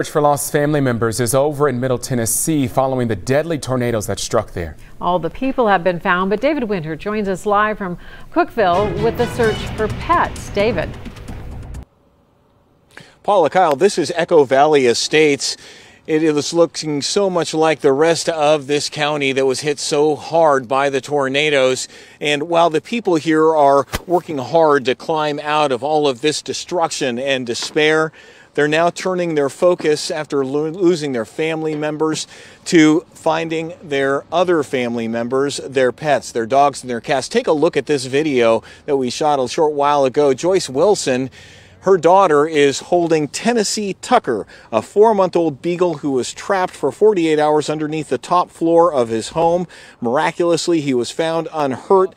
Search for lost family members is over in Middle Tennessee following the deadly tornadoes that struck there. All the people have been found, but David Winter joins us live from Cookeville with the search for pets. David. Paula Kyle, this is Echo Valley Estates. It is looking so much like the rest of this county that was hit so hard by the tornadoes. And while the people here are working hard to climb out of all of this destruction and despair, they're now turning their focus after losing their family members to finding their other family members, their pets, their dogs and their cats. Take a look at this video that we shot a short while ago. Joyce Wilson, her daughter, is holding Tennessee Tucker, a 4-month-old beagle who was trapped for 48 hours underneath the top floor of his home. Miraculously, he was found unhurt.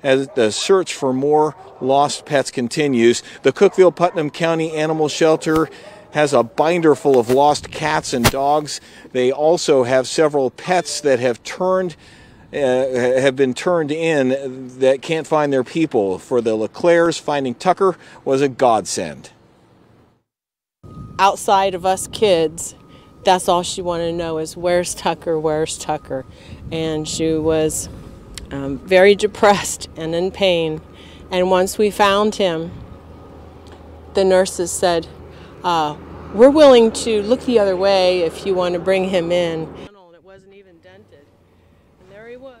As the search for more lost pets continues, the Cookeville Putnam County Animal Shelter has a binder full of lost cats and dogs. They also have several pets that have been turned in that can't find their people. For the LeClairs, finding Tucker was a godsend. Outside of us kids, that's all she wanted to know is, where's Tucker, where's Tucker? And she was very depressed and in pain. And once we found him, the nurses said, we're willing to look the other way if you want to bring him in. It wasn't even dented. And there he was.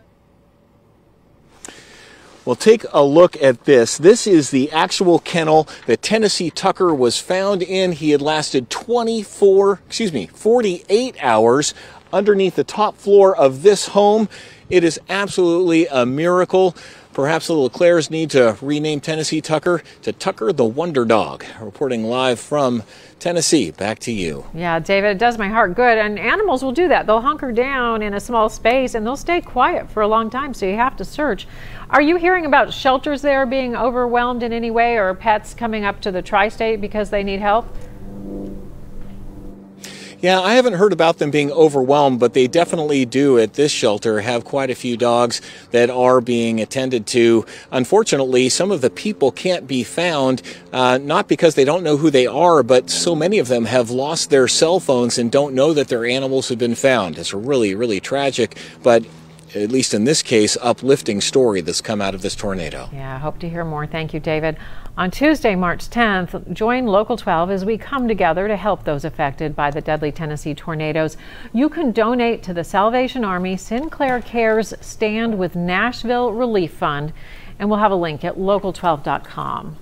Well, take a look at this. This is the actual kennel that Tennessee Tucker was found in. He had lasted 48 hours underneath the top floor of this home. It is absolutely a miracle. Perhaps the LeClairs need to rename Tennessee Tucker to Tucker the Wonder Dog. Reporting live from Tennessee, back to you. Yeah, David, it does my heart good. And animals will do that. They'll hunker down in a small space and they'll stay quiet for a long time, so you have to search. Are you hearing about shelters there being overwhelmed in any way, or pets coming up to the tri-state because they need help? Yeah, I haven't heard about them being overwhelmed, but they definitely do at this shelter have quite a few dogs that are being attended to. Unfortunately, some of the people can't be found, not because they don't know who they are, but so many of them have lost their cell phones and don't know that their animals have been found. It's really, really tragic, but at least in this case, uplifting story that's come out of this tornado. Yeah, I hope to hear more. Thank you, David. On Tuesday, March 10th, join Local 12 as we come together to help those affected by the deadly Tennessee tornadoes. You can donate to the Salvation Army Sinclair Cares Stand with Nashville Relief Fund, and we'll have a link at local12.com.